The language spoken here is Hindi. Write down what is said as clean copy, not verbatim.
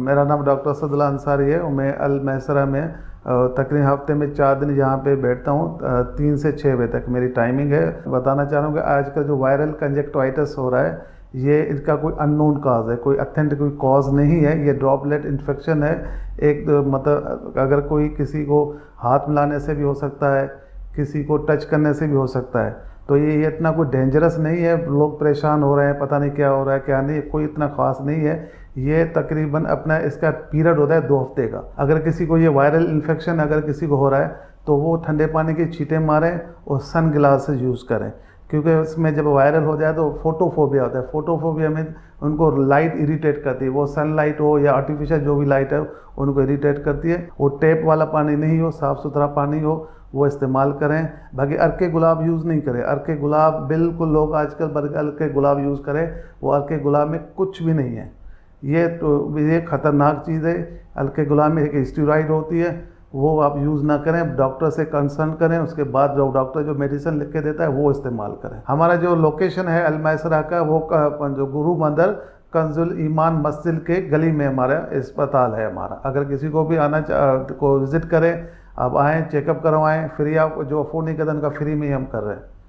मेरा नाम डॉक्टर असदुल्लाह अंसारी है। मैं अल मैसरा में तकरीबन हफ्ते में 4 दिन यहाँ पे बैठता हूँ, 3 से 6 बजे तक मेरी टाइमिंग है। बताना चाह रहा हूँ कि आजकल जो वायरल कंजक्टिवाइटिस हो रहा है, ये इनका कोई अननोन काज है, कोई ऑथेंटिक कोई कॉज नहीं है। ये ड्रॉपलेट इन्फेक्शन है, एक मतलब अगर कोई किसी को हाथ मिलाने से भी हो सकता है, किसी को टच करने से भी हो सकता है। तो ये इतना कोई डेंजरस नहीं है। लोग परेशान हो रहे हैं, पता नहीं क्या हो रहा है क्या नहीं, कोई इतना ख़ास नहीं है। ये तकरीबन अपना इसका पीरियड होता है 2 हफ्ते का। अगर किसी को ये वायरल इन्फेक्शन अगर किसी को हो रहा है तो वो ठंडे पानी की छींटे मारें और सन ग्लासेस यूज़ करें, क्योंकि उसमें जब वायरल हो जाए तो फ़ोटोफोबिया होता है। फ़ोटोफोबिया में उनको लाइट इरिटेट करती है, वो सनलाइट हो या आर्टिफिशियल जो भी लाइट है उनको इरिटेट करती है। वो टेप वाला पानी नहीं हो, साफ़ सुथरा पानी हो, वो इस्तेमाल करें। बाकी अरके गुलाब यूज़ नहीं करें। अरके गुलाब बिल्कुल लोग आजकल अरके गुलाब यूज़ करें, वो अरके गुलाब में कुछ भी नहीं है। ये ख़तरनाक चीज़ है। अरके गुलाब में एक स्टेरॉयड होती है, वो आप यूज़ ना करें, डॉक्टर से कंसल्ट करें। उसके बाद जो डॉक्टर जो मेडिसिन लिख के देता है वो इस्तेमाल करें। हमारा जो लोकेशन है अलमैसरा का, वो जो गुरु मंदिर कंजुल ईमान मस्जिद के गली में हमारा अस्पताल है हमारा। अगर किसी को भी आना को विज़िट करें, आप आएँ, चेकअप करवाएँ। फ्री, आप जो अफोर्ड नहीं करते उनका फ्री में ही हम कर रहे हैं।